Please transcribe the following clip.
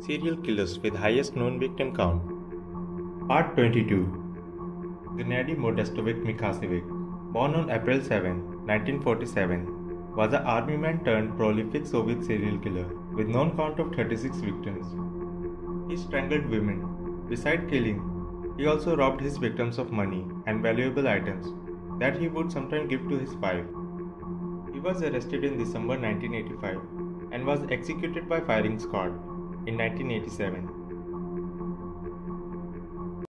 Serial killers with highest known victim count. Part 22. Gennady Modestovich Mikhasevich, born on April 7, 1947, was an army man turned prolific Soviet serial killer with known count of 36 victims. He strangled women. Besides killing, he also robbed his victims of money and valuable items that he would sometimes give to his wife. He was arrested in December 1985 and was executed by firing squad in 1987.